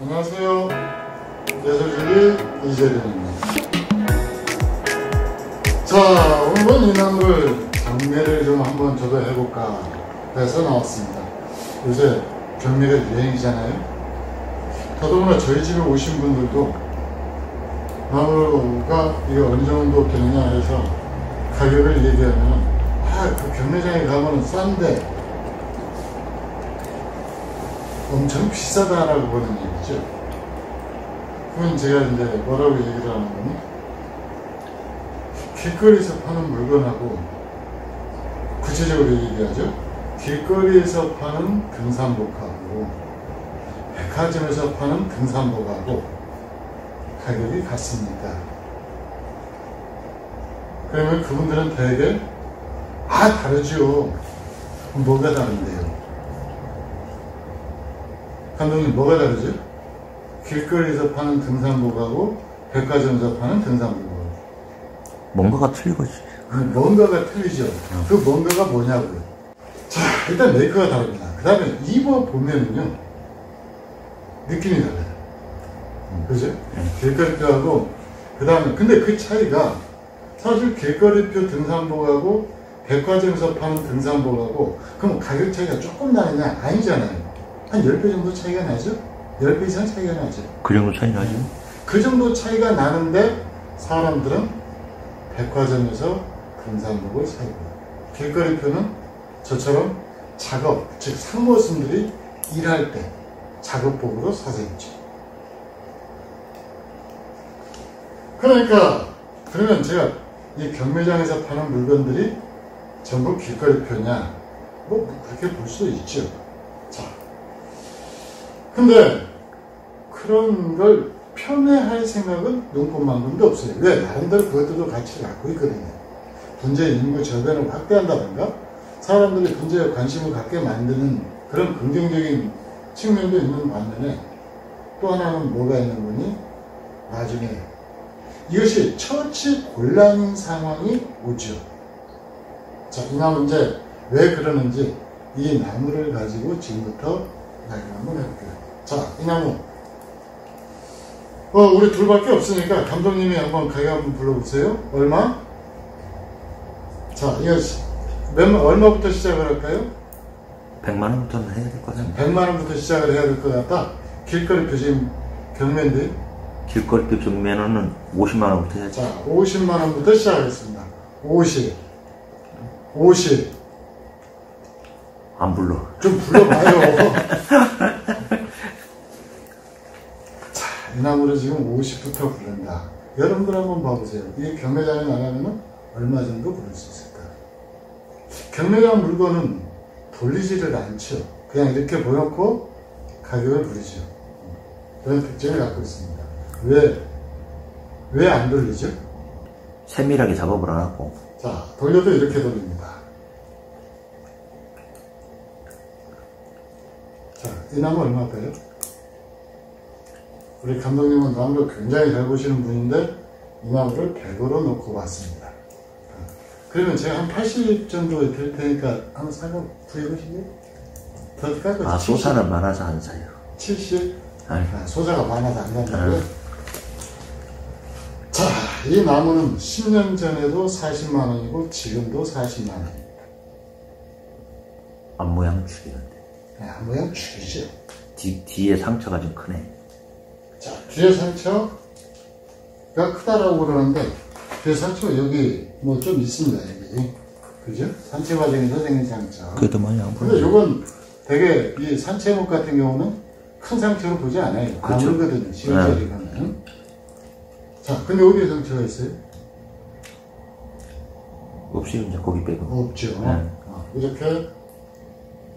안녕하세요. 예솔지기 이재준입니다. 자, 오늘은 이나물 경매를 좀 한번 저도 해볼까 해서 나왔습니다. 요새 경매가 유행이잖아요. 더더구나 저희 집에 오신 분들도 나무가 이게 어느 정도 되느냐 해서 가격을 얘기하면 그 경매장에 가면 싼데 엄청 비싸다라고 보는 얘기죠. 그건 제가 이제 뭐라고 얘기를 하는 거니? 길거리에서 파는 물건하고 구체적으로 얘기하죠. 길거리에서 파는 등산복하고 백화점에서 파는 등산복하고 가격이 같습니다. 그러면 그분들은 대개 다르죠. 뭐가 다른데요? 감독님, 뭐가 다르죠? 길거리에서 파는 등산복하고 백화점에서 파는 등산복하고 뭔가가 틀리지. 뭔가가 틀리죠. 그 뭔가가 뭐냐고요. 자, 일단 메이커가 다릅니다. 그 다음에 입어보면은요 느낌이 달라요. 그죠? 길거리표하고 그 다음에 근데 그 차이가 사실 길거리표 등산복하고 백화점에서 파는 등산복하고 그럼 가격 차이가 조금 나느냐? 아니잖아요. 한 10배 정도 차이가 나죠? 10배 이상 차이가 나죠? 그 정도 차이 나죠? 그 정도 차이가 나는데 사람들은 백화점에서 등산복을 사고 길거리표는 저처럼 작업, 즉 상무원들이 일할 때 작업복으로 사서 입죠. 그러니까 그러면 제가 이 경매장에서 파는 물건들이 전부 길거리표냐 뭐 그렇게 볼 수도 있죠. 자, 근데 그런 걸 편애할 생각은 눈꽃만큼도 없어요. 왜? 나름대로 그것들도 같이 갖고 있거든요. 분재의 인구 저변을 확대한다든가 사람들이 분재에 관심을 갖게 만드는 그런 긍정적인 측면도 있는 반면에 또 하나는 뭐가 있는 거니? 나중에 이것이 처치 곤란인 상황이 오죠. 자, 이나물 문제 왜 그러는지 이 나무를 가지고 지금부터 이야기를 한번 해볼게요. 자, 이 나무 우리 둘밖에 없으니까 감독님이 한번 가격 한번 불러보세요. 얼마? 자, 이거 얼마부터 시작을 할까요? 100만원부터 해야 될 것 같아요. 100만원부터 시작을 해야 될 것 같다. 길거리표 지금 경매인데 길거리표 경매는 50만원부터 해야죠. 자, 50만원부터 시작하겠습니다. 50 안 불러. 좀 불러봐요. 이 나무를 지금 50부터 부른다. 여러분들 한번 봐보세요. 이게 경매장에 나가면 얼마 정도 부를 수 있을까? 경매장 물건은 돌리지를 않죠. 그냥 이렇게 보여놓고 가격을 부르죠. 그런 특징을 갖고 있습니다. 왜 안 돌리죠? 세밀하게 작업을 안 하고. 자, 돌려도 이렇게 돌립니다. 자, 이 나무 얼마일까요? 우리 감독님은 나무를 굉장히 잘 보시는 분인데 이 나무를 100으로 놓고 봤습니다. 그러면 제가 한 80 정도 드릴 테니까 한번 사가 구해보시게요? 더 까고 소사는 70? 많아서 안 사요. 70? 소사가 많아서 안 산다고요? 자, 이 나무는 10년 전에도 40만원이고 지금도 40만원입니다. 앞모양 축이는데. 네, 앞모양 축이죠. 뒤에 상처가 좀 크네. 자, 뒤에 상처가 크다라고 그러는데 뒤에 상처 여기 뭐 좀 있습니다. 여기 그죠? 산채 과정에서 생긴 상처. 그래도 많이 안 보여요. 근데 이건 되게 이 산채목 같은 경우는 큰 상처로 보지 않아요. 그렇죠. 아무거든요. 시간짜리가는. 자, 근데 어디에 상처가 있어요? 없이 이제 거기 빼고. 없죠. 네. 이렇게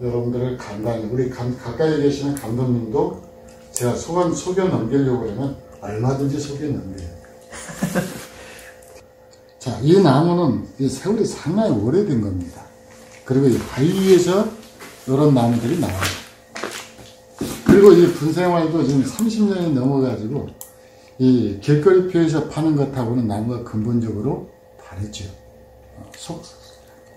여러분들을 간단히 우리 가까이 계시는 감독님도. 제가 속여 넘기려고 하면 얼마든지 속여 넘겨요. 자, 이 나무는 이 세월이 상당히 오래된 겁니다. 그리고 이 바위에서 이런 나무들이 나와요. 그리고 이 분생활도 지금 30년이 넘어가지고 이 길거리표에서 파는 것하고는 나무가 근본적으로 다르죠.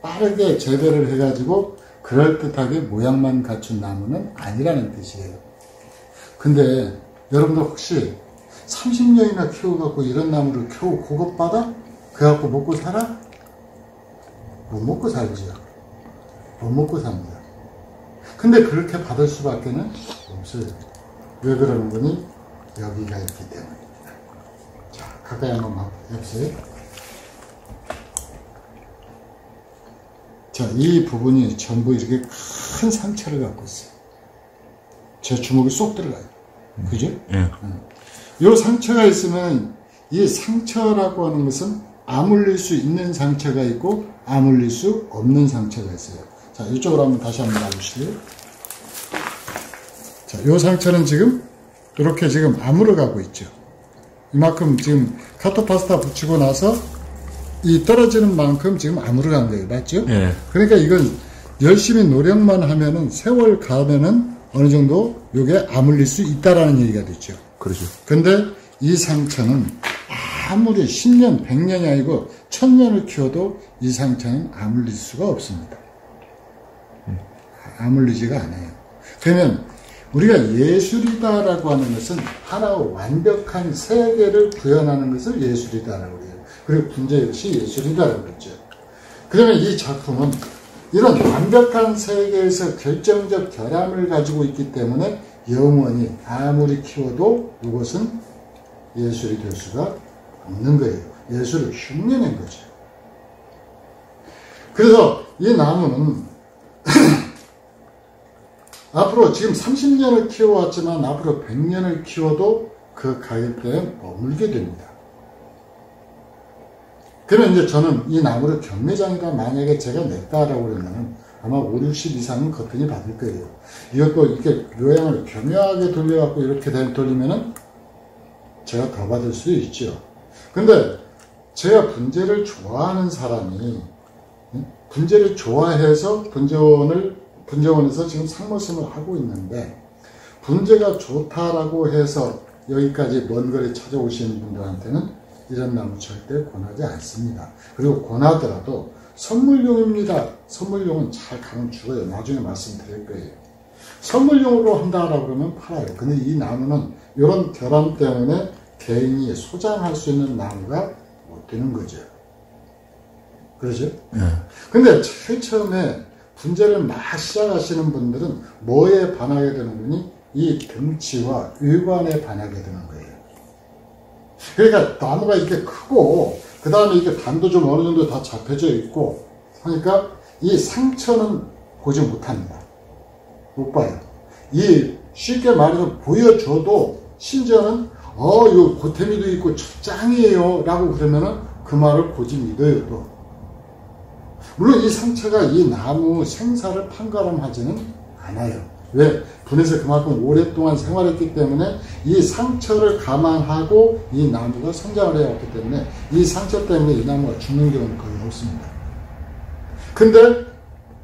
빠르게 재배를 해가지고 그럴듯하게 모양만 갖춘 나무는 아니라는 뜻이에요. 근데 여러분들 혹시 30년이나 키워갖고 이런 나무를 겨우 고급받아? 그래갖고 먹고 살아? 못 먹고 살지요. 못 먹고 삽니다. 근데 그렇게 받을 수밖에 는 없어요. 왜 그러는 거니? 여기가 있기 때문입니다. 자, 가까이 한번 봅시다. 자, 이 부분이 전부 이렇게 큰 상처를 갖고 있어요. 제 주먹이 쏙 들어가요. 그죠? 예. 요 상처가 있으면, 이 상처라고 하는 것은 아물릴 수 있는 상처가 있고 아물릴 수 없는 상처가 있어요. 자, 이쪽으로 한번 다시 한번 가보시죠. 자, 이 상처는 지금 이렇게 지금 아물어 가고 있죠. 이만큼 지금 카토파스타 붙이고 나서 이 떨어지는 만큼 지금 아물어 간 거예요. 맞죠? 예. 그러니까 이건 열심히 노력만 하면은 세월 가면은 어느 정도 요게 아물릴 수 있다라는 얘기가 되죠. 그렇죠. 근데 이 상처는 아무리 10년, 100년이 아니고 1000년을 키워도 이 상처는 아물릴 수가 없습니다. 아물리지가 않아요. 그러면 우리가 예술이다라고 하는 것은 하나의 완벽한 세계를 구현하는 것을 예술이다라고 해요. 그리고 분재 역시 예술이다라고 그랬죠. 그러면 이 작품은 이런 완벽한 세계에서 결정적 결함을 가지고 있기 때문에 영원히 아무리 키워도 이것은 예술이 될 수가 없는 거예요. 예술을 흉내낸 거죠. 그래서 이 나무는 앞으로 지금 30년을 키워왔지만 앞으로 100년을 키워도 그 가격대에 머물게 됩니다. 그러면 이제 저는 이 나무를 경매장에다 만약에 제가 냈다라고 그러면 아마 5, 60 이상은 거뜬히 받을 거예요. 이것도 이렇게 요양을 교묘하게 돌려갖고 이렇게 돌리면은 제가 더 받을 수 있죠. 근데 제가 분재를 좋아하는 사람이 분재를 좋아해서 분재원에서 지금 상모심을 하고 있는데 분재가 좋다라고 해서 여기까지 먼 거리 찾아오시는 분들한테는 이런 나무 절대 권하지 않습니다. 그리고 권하더라도 선물용입니다. 선물용은 잘 가면 죽어요. 나중에 말씀드릴 거예요. 선물용으로 한다라고 그러면 팔아요. 근데 이 나무는 이런 결함 때문에 개인이 소장할 수 있는 나무가 못 되는 거죠. 그러죠? 네. 근데 제일 처음에 분재를 막 시작하시는 분들은 뭐에 반하게 되는 거니? 이 등치와 외관에 반하게 되는 거예요. 그러니까 나무가 이렇게 크고 그 다음에 이게 단도 좀 어느 정도 다 잡혀져 있고 하니까 이 상처는 보지 못합니다. 못 봐요. 이 쉽게 말해서 보여줘도 심지어는 요 보탬이도 있고 짱이에요 라고 그러면은 그 말을 고집 믿어요. 또 물론 이 상처가 이 나무 생사를 판가름하지는 않아요. 왜? 분에서 그만큼 오랫동안 생활했기 때문에 이 상처를 감안하고 이 나무가 성장을 해왔기 때문에 이 상처 때문에 이 나무가 죽는 경우는 거의 없습니다. 근데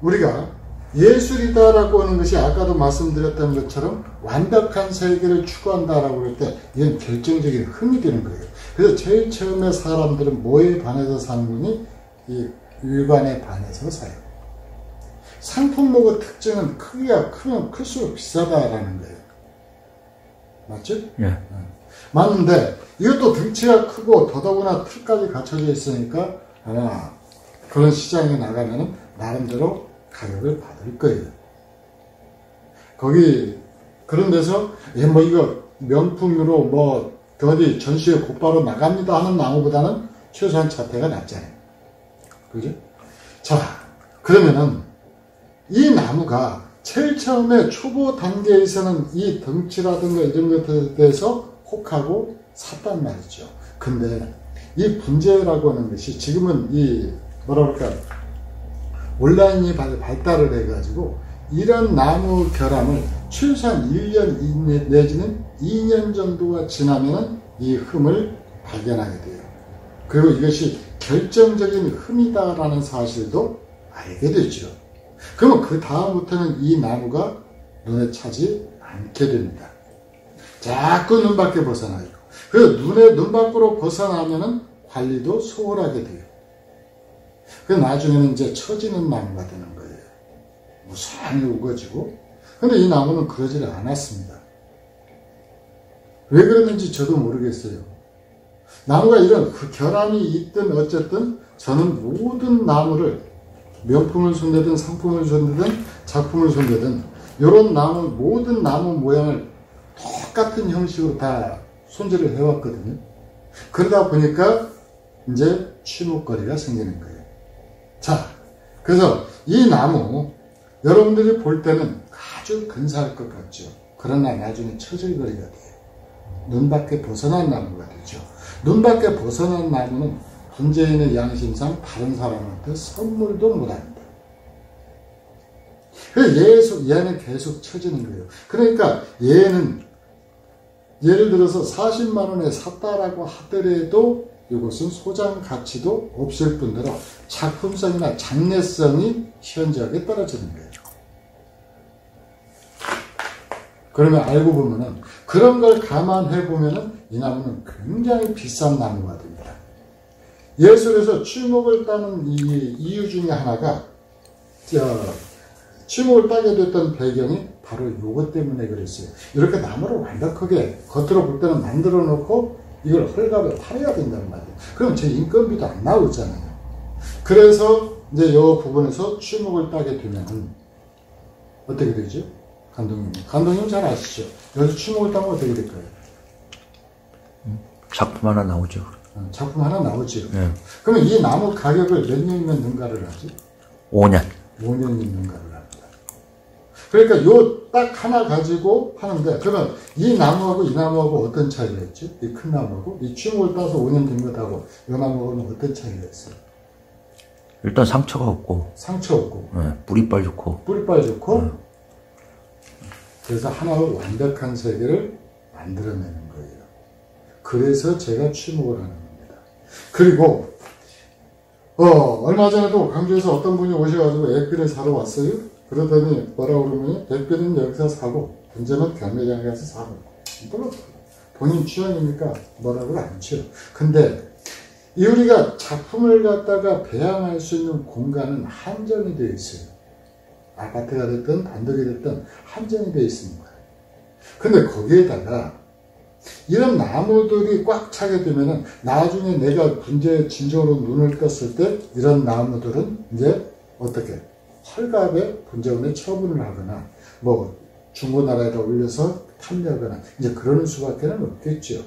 우리가 예술이다라고 하는 것이 아까도 말씀드렸던 것처럼 완벽한 세계를 추구한다라고 할 때 이건 결정적인 흠이 되는 거예요. 그래서 제일 처음에 사람들은 뭐에 반해서 사는 거니? 이 일관에 반해서 사요. 상품목의 특징은 크기가 크면 클수록 비싸다라는 거예요. 맞죠? 예. 맞는데 이것도 등치가 크고 더더구나 틀까지 갖춰져 있으니까 아마 그런 시장에 나가면 나름대로 가격을 받을 거예요. 거기 그런 데서 이거 명품으로 어디 전시회 곧바로 나갑니다 하는 나무보다는 최소한 자태가 낫잖아요. 그죠? 자, 그러면은 이 나무가 제일 처음에 초보 단계에서는 이 덩치라든가 이런 것에 대해서 혹하고 샀단 말이죠. 근데 이 분재라고 하는 것이 지금은 이 온라인이 발달을 해가지고 이런 나무 결함을 최소한 1년 내지는 2년 정도가 지나면 이 흠을 발견하게 돼요. 그리고 이것이 결정적인 흠이다라는 사실도 알게 되죠. 그러면 그 다음부터는 이 나무가 눈에 차지 않게 됩니다. 자꾸 눈 밖에 벗어나요. 그래서 눈 밖으로 벗어나면은 관리도 소홀하게 돼요. 그 나중에는 이제 처지는 나무가 되는 거예요. 무상히 우거지고. 근데 이 나무는 그러지를 않았습니다. 왜 그랬는지 저도 모르겠어요. 나무가 이런 그 결함이 있든 어쨌든 저는 모든 나무를 명품을 손대든 상품을 손대든 작품을 손대든 이런 나무 모든 나무 모양을 똑같은 형식으로 다 손질을 해왔거든요. 그러다 보니까 이제 취목거리가 생기는 거예요. 자, 그래서 이 나무 여러분들이 볼 때는 아주 근사할 것 같죠. 그러나 나중에 처질거리가 돼요. 눈밖에 벗어난 나무가 되죠. 눈밖에 벗어난 나무는 분재인의 양심상 다른 사람한테 선물도 못합니다. 그래서 얘는 계속 처지는 거예요. 그러니까 얘는 예를 들어서 40만원에 샀다라고 하더라도 이것은 소장 가치도 없을 뿐더러 작품성이나 장래성이 현저하게 떨어지는 거예요. 그러면 알고 보면은 그런 걸 감안해 보면은 이 나무는 굉장히 비싼 나무가 됩니다. 예술에서 취목을 따는 이 이유 중에 하나가 취목을 따게 됐던 배경이 바로 이것 때문에 그랬어요. 이렇게 나무를 완벽하게 겉으로 볼 때는 만들어 놓고 이걸 헐값에 팔아야 된다는 말이에요. 그럼 제 인건비도 안 나오잖아요. 그래서 이제 이 부분에서 취목을 따게 되면은 어떻게 되죠? 감독님 잘 아시죠? 여기서 취목을 따면 어떻게 될까요? 작품 하나 나오죠. 작품 하나 나오죠. 네. 그러면 이 나무 가격을 몇 년이면 능가를 하지? 5년. 5년이면 능가를 합니다. 그러니까 요 딱 하나 가지고 하는데, 그러면 이 나무하고 이 나무하고 어떤 차이가 있죠? 이 큰 나무하고 이 취목을 따서 5년 된 것하고 이 나무하고는 어떤 차이가 있어요? 일단 상처가 없고. 상처 없고. 네, 뿌리빨 좋고. 뿌리빨 좋고. 네. 그래서 하나로 완벽한 세계를 만들어내는 거예요. 그래서 제가 취목을 하는 겁니다. 그리고 얼마 전에도 광주에서 어떤 분이 오셔가지고 액비를 사러 왔어요. 그러더니 뭐라고 그러면 액비는 여기서 사고 분재는 경매장에 가서 사고, 물론 본인 취향이니까 뭐라고 안 치요. 근데 이 우리가 작품을 갖다가 배양할 수 있는 공간은 한정이 되어 있어요. 아파트가 됐든 단독이 됐든 한정이 되어 있습니다. 근데 거기에다가 이런 나무들이 꽉 차게 되면은 나중에 내가 분재에 진정으로 눈을 떴을 때 이런 나무들은 이제 어떻게 헐값에 분재원에 처분을 하거나 뭐 중고나라에다 올려서 판매하거나 이제 그러는 수밖에는 없겠죠.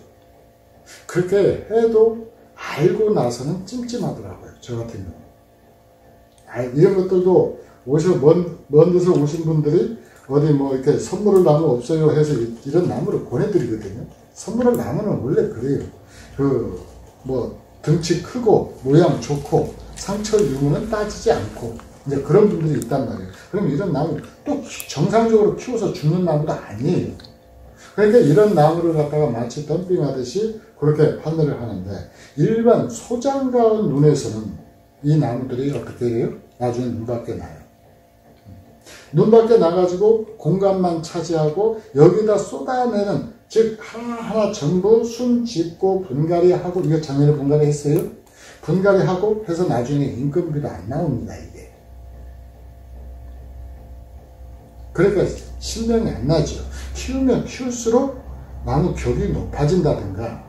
그렇게 해도 알고 나서는 찜찜하더라고요. 저 같은 경우. 이런 것들도 오셔 먼 데서 오신 분들이 어디 뭐 이렇게 선물을 나무 없어요 해서 이런 나무를 보내드리거든요. 선물을 나무는 원래 그래요. 그 뭐 등치 크고 모양 좋고 상처 유무는 따지지 않고 이제 그런 분들이 있단 말이에요. 그럼 이런 나무 또 정상적으로 키워서 죽는 나무도 아니에요. 그러니까 이런 나무를 갖다가 마치 덤핑하듯이 그렇게 판매를 하는데 일반 소장가의 눈에서는 이 나무들이 어떻게 해요? 나중에 눈밖에 나요. 눈밖에 나가지고 공간만 차지하고 여기다 쏟아내는, 즉 하나하나 전부 숨 짚고 분갈이하고, 이거 작년에 분갈이했어요. 분갈이하고 해서 나중에 인건비도 안 나옵니다. 이게 그러니까 신명이 안 나죠. 키우면 키울수록 나무 격이 높아진다든가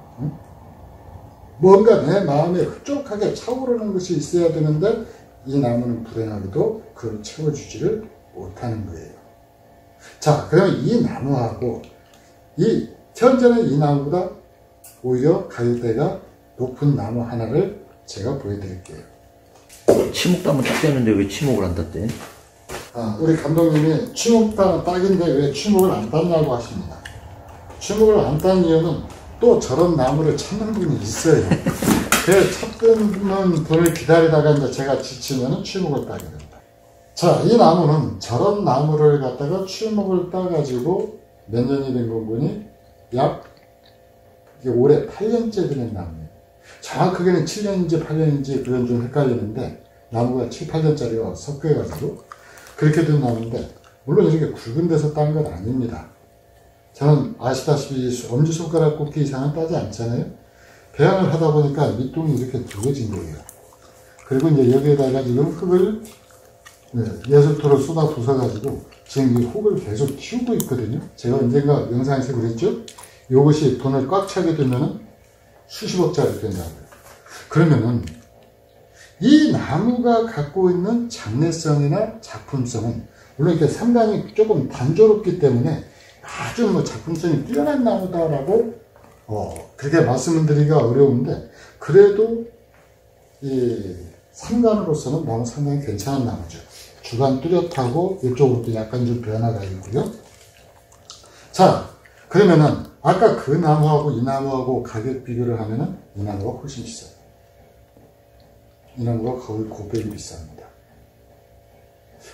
뭔가 내 마음에 흡족하게 차오르는 것이 있어야 되는데 이 나무는 불행하게도 그걸 채워주지를 못하는 거예요. 자, 그러면 이 나무하고 현재는 이 나무보다 오히려 가격대가 높은 나무 하나를 제가 보여드릴게요. 취목 따면 딱 되는데 왜 취목을 안 땄대? 우리 감독님이 취목 따면 딱인데 왜 취목을 안 땄냐고 하십니다. 취목을 안 딴 이유는 또 저런 나무를 찾는 분이 있어요. 그 찾는 분을 기다리다가 이제 제가 지치면 취목을 따게 됩니다. 자, 이 나무는 저런 나무를 갖다가 취목을 따가지고 몇 년이 된 건군이 약 올해 8년째 되는 나무예요. 정확하게는 7년인지 8년인지 그건 좀 헷갈리는데 나무가 7, 8년짜리가 섞여가지고 그렇게 된 나무인데, 물론 이렇게 굵은 데서 딴 건 아닙니다. 저는 아시다시피 엄지손가락 꽂기 이상은 따지 않잖아요. 배양을 하다 보니까 밑둥이 이렇게 두꺼워진 거예요. 그리고 이제 여기에다가 지금 흙을 예술토로 쏟아 부숴가지고 지금 이 혹을 계속 키우고 있거든요. 제가 언젠가 영상에서 그랬죠. 이것이 돈을 꽉 차게 되면 수십억짜리 된다고요. 그러면은 이 나무가 갖고 있는 장래성이나 작품성은 물론 이렇게 상당히 조금 단조롭기 때문에 아주 뭐 작품성이 뛰어난 나무다라고 그렇게 말씀드리기가 어려운데, 그래도 이 상관으로서는 나무 상당히 괜찮은 나무죠. 주간 뚜렷하고 이쪽으로도 약간 좀 변화가 있고요. 자, 그러면은 아까 그 나무하고 이 나무하고 가격 비교를 하면은 이 나무가 훨씬 비싸요. 이 나무가 거의 고백이 비쌉니다.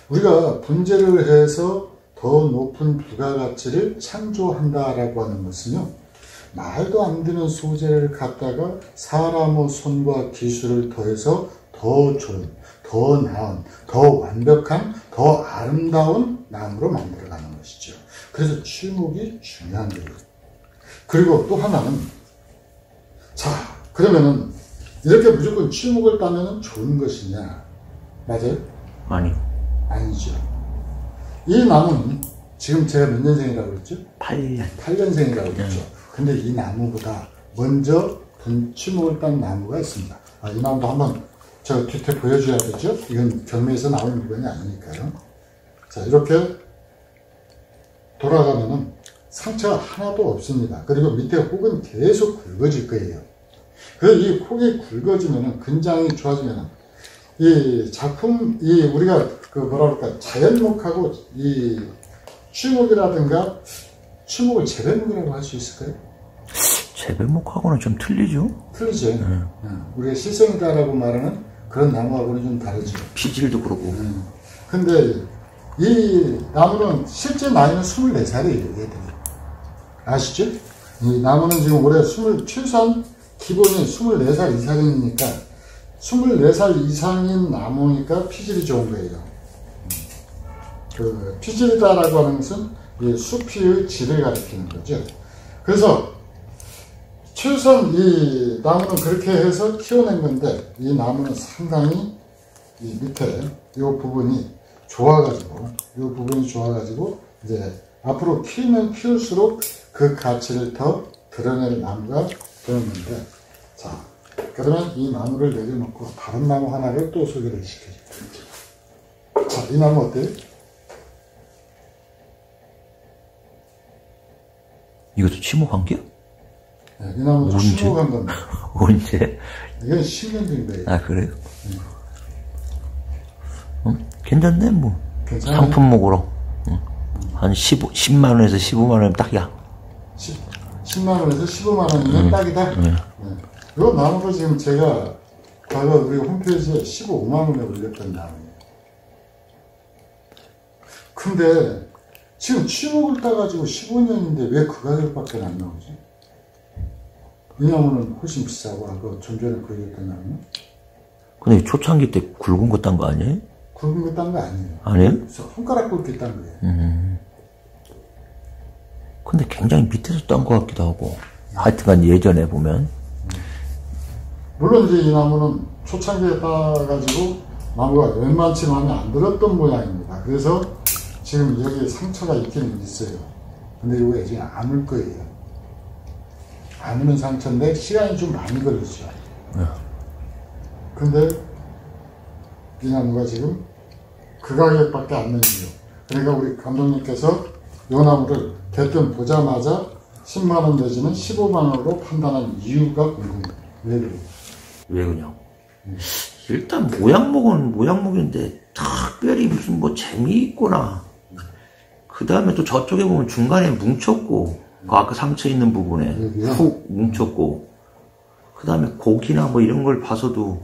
우리가 분재를 해서 더 높은 부가가치를 창조한다라고 하는 것은요, 말도 안 되는 소재를 갖다가 사람의 손과 기술을 더해서 더 좋은, 더 나은, 더 완벽한, 더 아름다운 나무로 만들어가는 것이죠. 그래서 취목이 중요한 거예요. 그리고 또 하나는, 자, 그러면은 이렇게 무조건 취목을 따면 좋은 것이냐? 맞아요? 아니요. 아니죠. 이 나무는 지금 제가 몇 년생이라고 그랬죠? 8년. 8년생이라고 그랬죠. 근데 이 나무보다 먼저 취목을 딴 나무가 있습니다. 아, 이 나무도 한번 제가 뒤태 보여줘야 되죠? 이건 경매에서 나온 물건이 아니니까요. 자, 이렇게 돌아가면은 상처가 하나도 없습니다. 그리고 밑에 혹은 계속 굵어질 거예요. 그래서 이 혹이 굵어지면은 근장이 좋아지면은 이 작품, 이 우리가 그 뭐라 그럴까, 자연목하고 이 취목이라든가 취목을 재배목이라고 할 수 있을까요? 재배목하고는 좀 틀리죠? 틀리죠. 우리가 실성이다라고 말하는 그런 나무하고는 좀 다르죠. 피질도 그렇고. 근데 이 나무는 실제 나이는 24살이에요. 얘들이. 아시죠? 이 나무는 지금 올해 최소한 기본이 24살 이상이니까 24살 이상인 나무니까 피질이 좋은 거예요. 그 피질이다라고 하는 것은 이 수피의 질을 가리키는 거죠. 그래서 최소한 이 나무는 그렇게 해서 키워낸 건데, 이 나무는 상당히 이 밑에 이 부분이 좋아가지고 이제 앞으로 키우면 키울수록 그 가치를 더 드러낼 나무가 되었는데, 자, 그러면 이 나무를 내려놓고 다른 나무 하나를 또 소개를 시켜줄게요. 자, 이 나무 어때요? 이것도 취목한 게요? 네, 이 나무도 취목한 겁니다. 언제? 이건 10년 된 거예요. 아, 그래요? 네. 괜찮네, 뭐. 괜찮아요? 상품목으로. 한 10만원에서 15만원이면 딱이야. 10만원에서 15만원이면 딱이다? 네. 요 나무가 지금 제가 과거 우리 홈페이지에 15만원에 올렸던 나무예요. 근데 지금 취목을 따가지고 15년인데 왜 그 가격밖에 안 나오지? 이 나무는 훨씬 비싸고, 아까 좀 전에 그 얘기했던 나무는? 근데 초창기 때 굵은 거 딴 거 아니에요? 굵은 거 딴 거 아니에요. 아니에요? 손가락 굵게 딴 거예요. 근데 굉장히 밑에서 딴 거 같기도 하고. 하여튼간 예전에 보면. 물론 이제 이 나무는 초창기에 따가지고 나무가 웬만치 마음에 안 들었던 모양입니다. 그래서 지금 여기에 상처가 있긴 있어요. 근데 이거 아직 안 올 거예요. 안 오는 상처인데 시간이 좀 많이 걸리죠. 네. 근데 이 나무가 지금 그 가격밖에 안 내는 거예요. 그러니까 우리 감독님께서 이 나무를 대뜸 보자마자 10만원 내지는 15만원으로 판단한 이유가 궁금해요. 왜 그래요? 왜 그냥? 일단 모양목은 모양목인데 특별히 무슨 뭐 재미있거나, 그 다음에 또 저쪽에 보면 중간에 뭉쳤고, 그 아까 상처 있는 부분에 훅 뭉쳤고, 그 다음에 고기나 뭐 이런 걸 봐서도.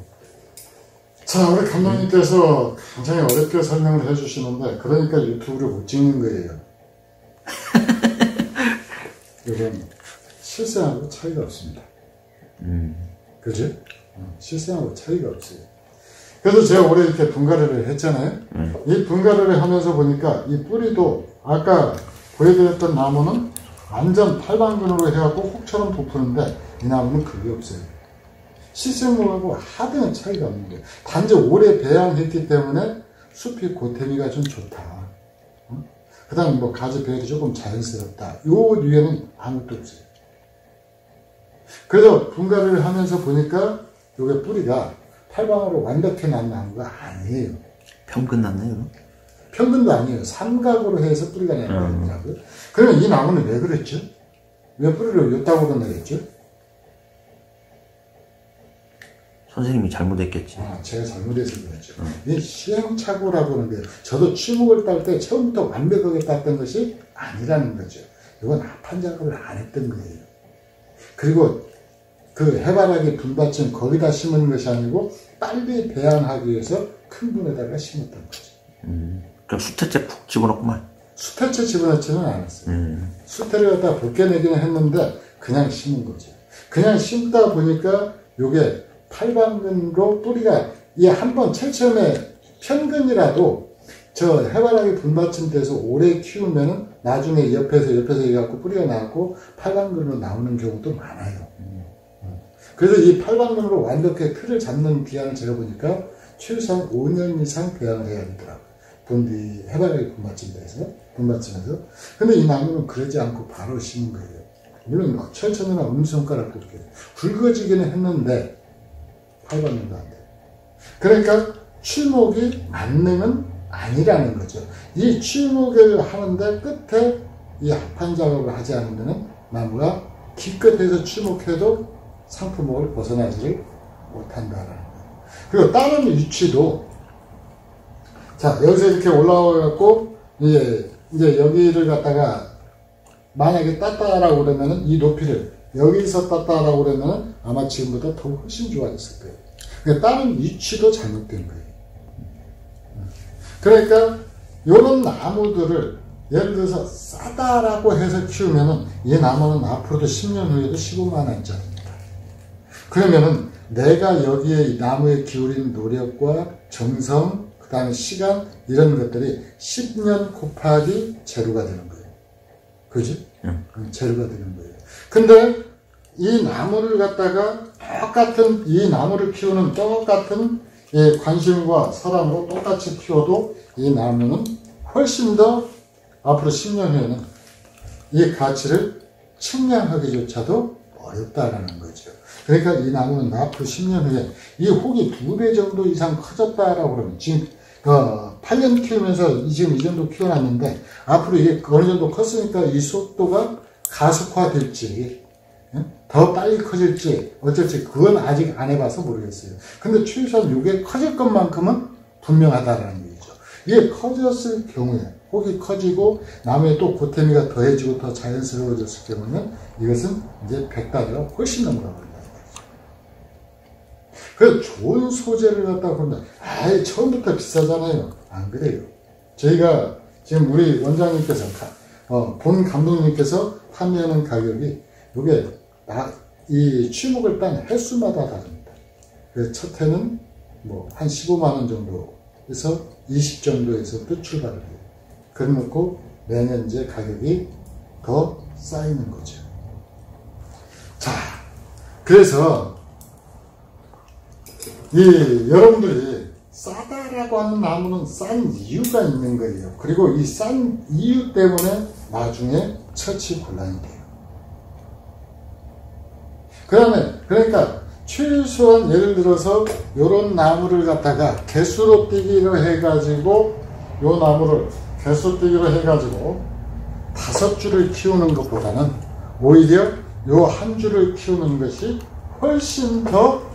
자, 우리 감독님께서 굉장히 어렵게 설명을 해주시는데, 그러니까 유튜브를 못 찍는 거예요. 이건 실생하고 차이가 없습니다. 그죠? 실생하고 차이가 없어요. 그래서 제가 올해 이렇게 분갈이를 했잖아요. 이 분갈이를 하면서 보니까 이 뿌리도 아까 보여드렸던 나무는 완전 팔방근으로 해갖고 혹처럼 부푸는데, 이 나무는 그게 없어요. 실생목하고 하등한 차이가 없는 거예요. 단지 오래 배양했기 때문에 숲이 고태미가 좀 좋다. 그 다음에 뭐 가지 배열이 조금 자연스럽다. 요 위에는 아무것도 없어요. 그래서 분갈이를 하면서 보니까 요게 뿌리가 팔방으로 완벽히 난 나무가 아니에요. 평근 났나요? 평근도 아니에요. 삼각으로 해서 뿌리가 난 나무더라고요. 그러면 이 나무는 왜 그랬죠? 왜 뿌리를 요따구로 내렸죠? 선생님이 잘못했겠지. 아, 제가 잘못해서 그랬죠. 이 시행착오라고 하는데, 저도 취목을 딸 때 처음부터 완벽하게 땄던 것이 아니라는 거죠. 이건 합판 작업을 안 했던 거예요. 그리고 그 해바라기 분받침 거기다 심은 것이 아니고 빨리 배양하기 위해서 큰 분에다가 심었던 거죠. 그럼 수태째 푹 집어넣구만. 수태째 집어넣지는 않았어요. 수태를 갖다 벗겨내기는 했는데 그냥 심은 거죠. 그냥 심다 보니까 요게 팔방근으로 뿌리가 이 한번 제일 처음에 편근이라도 저 해바라기 분받침돼서 오래 키우면은 나중에 옆에서 해갖고 뿌리가 나고 팔방근으로 나오는 경우도 많아요. 그래서 이 팔방근으로 완벽히 틀을 잡는 기한을 제가 보니까 최소한 5년 이상 배양을 해야 되더라고요. 본디 해바라기 분받침에서. 근데 이 나무는 그러지 않고 바로 심은 거예요. 물론 막 철천이나 엄지손가락도 이렇게 굵어지기는 했는데 팔방근도 안 돼요. 그러니까 취목이 만능은 아니라는 거죠. 이 취목을 하는데 끝에 이 합판 작업을 하지 않으면 나무가 기껏해서 취목해도 상품목을 벗어나지를 못한다라는 거예요. 그리고 다른 위치도 자 여기서 이렇게 올라와갖고 이제 여기를 갖다가 만약에 땄다라고 그러면은 이 높이를 여기서 땄다라고 그러면 아마 지금보다 더 훨씬 좋아졌을 거예요. 그러니까 다른 위치도 잘못된 거예요. 그러니까 이런 나무들을 예를 들어서 싸다라고 해서 키우면은 이 나무는 앞으로도 10년 후에도 150,000원짜리입니다. 그러면은 내가 여기에 이 나무에 기울인 노력과 정성, 그 다음에 시간 이런 것들이 10년 곱하기 제로가 되는 거예요. 그지? 재료가 되는 거예요. 근데 이 나무를 갖다가 똑같은 이 나무를 키우는 똑같은 관심과 사랑으로 똑같이 키워도 이 나무는 훨씬 더 앞으로 10년 후에는 이 가치를 측량하기조차도 어렵다라는 거죠. 그러니까 이 나무는 앞으로 10년 후에 이 혹이 2배 정도 이상 커졌다라고 그러면 지금 8년 키우면서 지금 이 정도 키워놨는데 앞으로 이게 어느 정도 컸으니까 이 속도가 가속화될지 더 빨리 커질지 어쩔지 그건 아직 안 해봐서 모르겠어요. 근데 최소한 이게 커질 것만큼은 분명하다라는 얘기죠. 이게 커졌을 경우에 혹이 커지고 나무에 또 보태미가 더해지고 더 자연스러워졌을 경우는 이것은 이제 100달러 훨씬 넘어가거든요. 그래서 좋은 소재를 갖다 보면 아예 처음부터 비싸잖아요. 안 그래요. 저희가 지금 우리 원장님께서 본 감독님께서 판매하는 가격이 요게 이 취목을 딴 횟수마다 다릅니다. 그래서 첫 해는 뭐 한 150,000원 정도에서 20 정도에서부터 출발을 해요. 그래놓고 매년 이제 가격이 더 쌓이는 거죠. 자, 그래서 여러분들이 싸다라고 하는 나무는 싼 이유가 있는 거예요. 그리고 이 싼 이유 때문에 나중에 처치 곤란이 돼요. 그 다음에 그러니까 최소한 예를 들어서 요런 나무를 갖다가 개수로 띄기로 해가지고 요 나무를 개수 띄기로 해가지고 5줄을 키우는 것보다는 오히려 요 한 줄을 키우는 것이 훨씬 더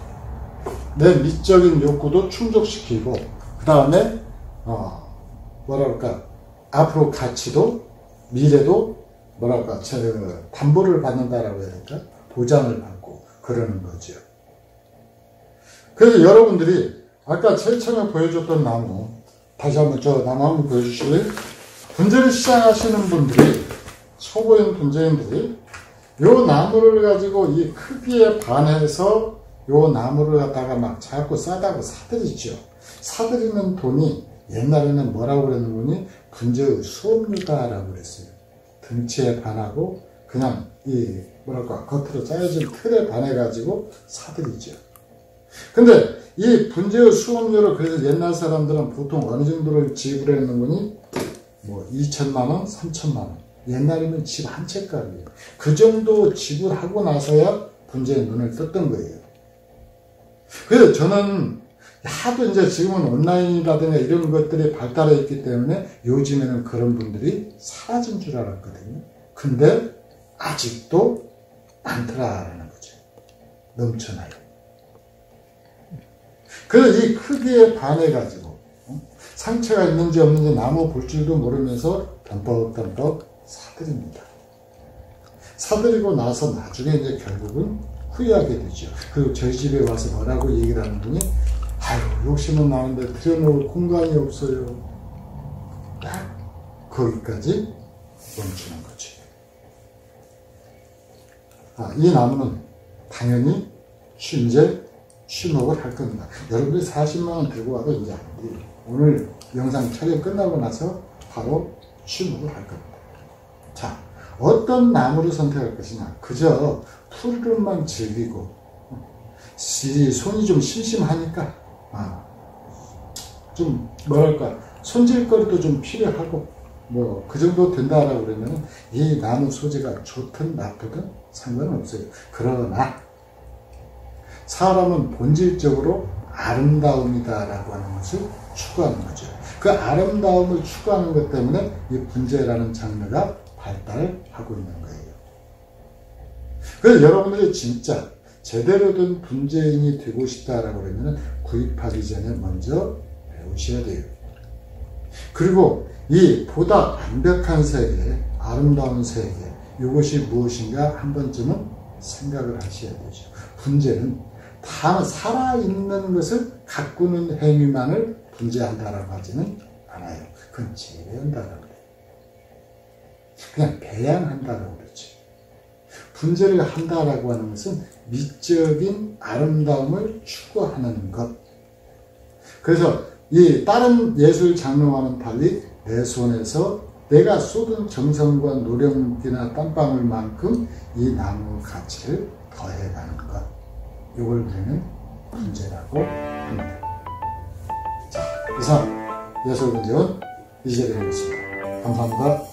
내 미적인 욕구도 충족시키고 그 다음에 뭐랄까 앞으로 가치도 미래도 뭐랄까 담보를 받는다라고 해야 될까 보장을 받고 그러는 거죠. 그래서 여러분들이 아까 제일 처음에 보여줬던 나무 다시 한번 저 나무 한번 보여주시고요. 분재를 시작하시는 분들이 초보인 분재인들이 요 나무를 가지고 이 크기에 반해서 요 나무를 갖다가 막 자꾸 싸다고 사들이죠. 사들이는 돈이 옛날에는 뭐라고 그랬는지 분재의 수업료다라고 그랬어요. 등치에 반하고 그냥 이 뭐랄까 겉으로 짜여진 틀에 반해가지고 사들이죠. 근데 이 분재의 수업료를 그래서 옛날 사람들은 보통 어느 정도를 지불했는지 뭐 2,000만 원, 3,000만 원. 옛날에는 집 한 채 값이에요. 그 정도 지불하고 나서야 분재의 눈을 떴던 거예요. 그래서 저는 하도 이제 지금은 온라인이라든가 이런 것들이 발달해 있기 때문에 요즘에는 그런 분들이 사라진 줄 알았거든요. 근데 아직도 많더라라는 거죠. 넘쳐나요. 그래서 이 크기에 반해가지고 상처가 있는지 없는지 나무 볼 줄도 모르면서 덤벅덤벅 사들입니다. 사들이고 나서 나중에 이제 결국은 후회하게 되죠. 그리고 저희 집에 와서 뭐라고 얘기를 하는 분이, 아유, 욕심은 나는데 들여놓을 공간이 없어요. 딱 거기까지 멈추는 거지. 아, 이 나무는 당연히 이제 취목을 할 겁니다. 여러분들이 40만원 들고 와도 이제 안 돼요. 오늘 영상 촬영 끝나고 나서 바로 취목을 할 겁니다. 자, 어떤 나무를 선택할 것이냐. 그저 푸르름만 즐기고 손이 좀 심심하니까 좀 뭐랄까 손질거리도 좀 필요하고 뭐 그 정도 된다라고 그러면 이 나무 소재가 좋든 나쁘든 상관없어요. 그러나 사람은 본질적으로 아름다움이다라고 하는 것을 추구하는 거죠. 그 아름다움을 추구하는 것 때문에 이 분재라는 장르가 발달하고 있는 거예요. 그래서 여러분들이 진짜 제대로 된 분재인이 되고 싶다라고 그러면 구입하기 전에 먼저 배우셔야 돼요. 그리고 이 보다 완벽한 세계, 아름다운 세계, 이것이 무엇인가 한 번쯤은 생각을 하셔야 되죠. 분재는 다 살아있는 것을 가꾸는 행위만을 분재한다라고 하지는 않아요. 그건 제외한다라고 그래요. 그냥 배양한다라고 그러죠. 분재를 한다라고 하는 것은 미적인 아름다움을 추구하는 것. 그래서 이 다른 예술 장르와는 달리 내 손에서 내가 쏟은 정성과 노력이나 땀방울만큼 이 나무 가치를 더해가는 것. 이걸 우리는 분재라고 합니다. 자, 이상 예솔분재원 이재명이었습니다. 감사합니다.